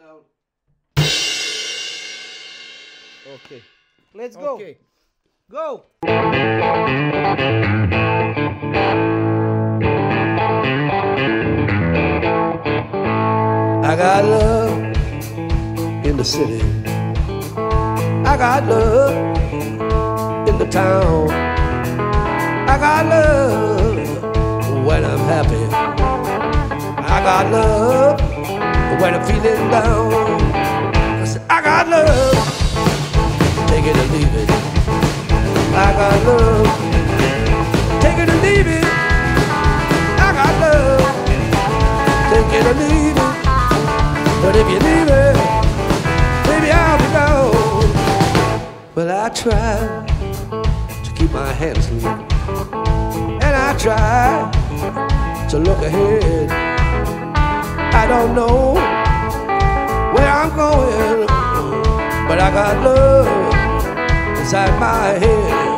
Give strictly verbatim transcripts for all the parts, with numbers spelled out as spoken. down. Okay. Let's go. Okay. Go. I got love in the city. I got love in the town. I got love when I'm happy. I got love when I'm feeling down. I said, I got love. Take it or leave it. I got love. Take it or leave it. I got love. Take it or leave it. But if you leave it, baby, I'll be gone. Well, I try to keep my hands clean, and I try to look ahead. I don't know where I'm going, but I got love inside my head.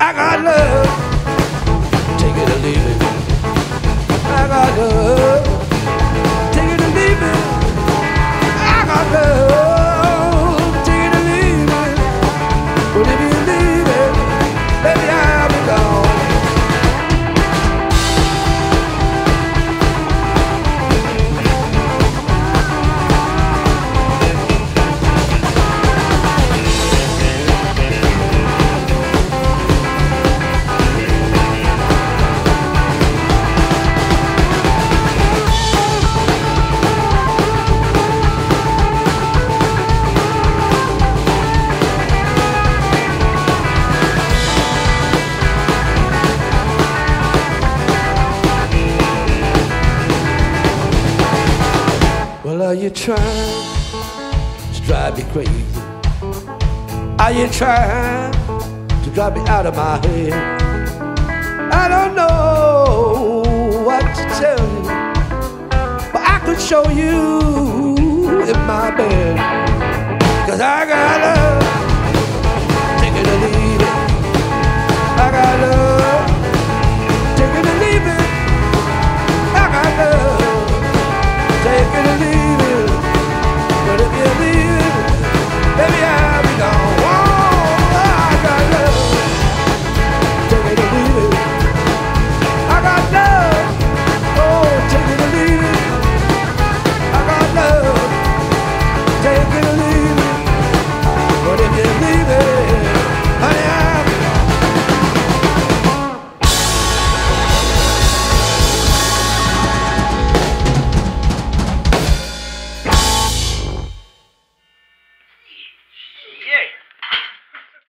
I got love, take it or leave it. I got love. Are you trying to drive me crazy? Are you trying to drive me out of my head? I don't know what to tell you, but I could show you in my bed, 'cause I got love.